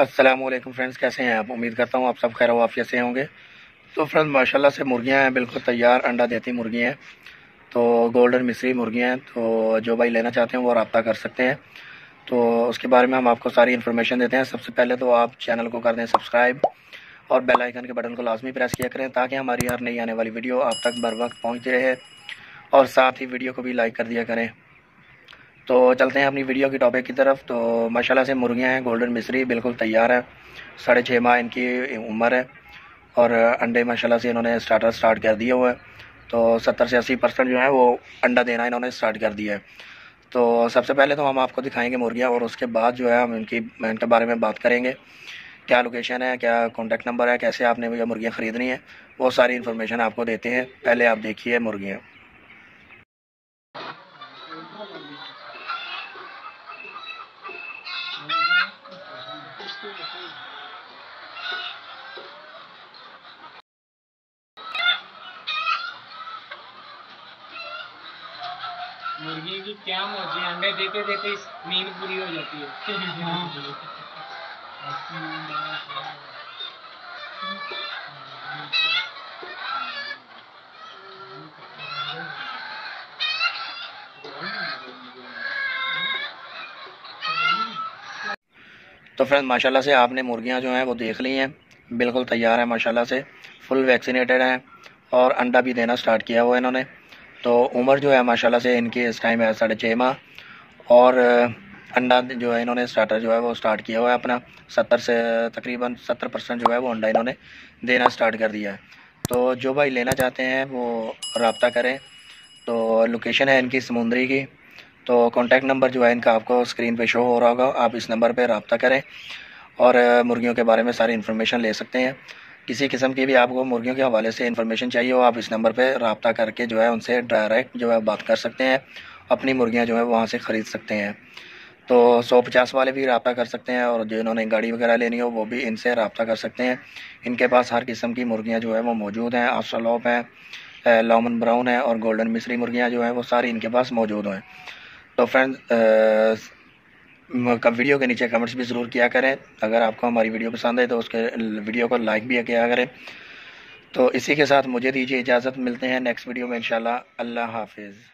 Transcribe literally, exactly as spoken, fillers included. अस्सलामुअलैकुम फ्रेंड्स, कैसे हैं आप? उम्मीद करता हूं आप सब खैर वाफियत से होंगे। तो फ्रेंड्स माशाल्लाह से मुर्गियां हैं, बिल्कुल तैयार अंडा देती मुर्गियां हैं। तो गोल्डन मिस्री मुर्गियां हैं, तो जो भाई लेना चाहते हैं वो रब्ता कर सकते हैं। तो उसके बारे में हम आपको सारी इन्फॉर्मेशन देते हैं। सबसे पहले तो आप चैनल को कर दें सब्सक्राइब और बेल आइकन के बटन को लाजमी प्रेस किया करें ताकि हमारी हर नई आने वाली वीडियो आप तक बर वक्त पहुँच रहे, और साथ ही वीडियो को भी लाइक कर दिया करें। तो चलते हैं अपनी वीडियो की टॉपिक की तरफ। तो माशाल्लाह से मुर्गियां हैं, गोल्डन मिस्री बिल्कुल तैयार है। साढ़े छः माह इनकी उम्र है और अंडे माशाल्लाह से इन्होंने स्टार्टर स्टार्ट कर दिया हुआ है। तो सत्तर से अस्सी परसेंट जो है वो अंडा देना इन्होंने स्टार्ट कर दिया है। तो सबसे पहले तो हम आपको दिखाएंगे मुर्गियाँ, और उसके बाद जो है हम इनकी इनके बारे में बात करेंगे, क्या लोकेशन है, क्या कॉन्टैक्ट नंबर है, कैसे आपने ये मुर्गियाँ ख़रीदनी है, वो सारी इन्फॉर्मेशन आपको देते हैं। पहले आप देखिए मुर्गियाँ। मुर्गी की क्या मौज है, अंडे देते देते नींद पूरी हो जाती है। तो फ्रेंड माशाल्लाह से आपने मुर्गियां जो हैं वो देख ली हैं, बिल्कुल तैयार है माशाल्लाह से, फुल वैक्सीनेटेड हैं और अंडा भी देना स्टार्ट किया हुआ है इन्होंने। तो उम्र जो है माशाल्लाह से इनकी इस टाइम है साढ़े छः माह, और अंडा जो है इन्होंने स्टार्टर जो है वो स्टार्ट किया हुआ है अपना। सत्तर से तकरीबन सत्तर परसेंट जो है वो अंडा इन्होंने देना स्टार्ट कर दिया है। तो जो भाई लेना चाहते हैं वो रब्ता करें। तो लोकेशन है इनकी समुंदरी की। तो कॉन्टैक्ट नंबर जो है इनका आपको स्क्रीन पे शो हो रहा होगा, आप इस नंबर पर रब्ता करें और मुर्गियों के बारे में सारी इन्फॉर्मेशन ले सकते हैं। किसी किस्म की भी आपको मुर्गियों के हवाले से इन्फॉर्मेशन चाहिए हो, आप इस नंबर पे रब्ता करके जो है उनसे डायरेक्ट जो है बात कर सकते हैं, अपनी मुर्गियां जो है वहां से ख़रीद सकते हैं। तो सौ पचास वाले भी रब्ता कर सकते हैं, और जो इन्होंने गाड़ी वगैरह लेनी हो वो भी इनसे रब्ता कर सकते हैं। इनके पास हर किस्म की मुर्गियाँ जो है वो मौजूद हैं। आस्ट्रेलोप हैं, लेमन ब्राउन है और गोल्डन मिस्री मुर्गियाँ जो हैं वो सारी इनके पास मौजूद हैं। तो फ्रेंड्स वीडियो के नीचे कमेंट्स भी ज़रूर किया करें। अगर आपको हमारी वीडियो पसंद है तो उसके वीडियो को लाइक भी किया करें। तो इसी के साथ मुझे दीजिए इजाज़त, मिलते हैं नेक्स्ट वीडियो में इंशाल्लाह। अल्लाह हाफिज़।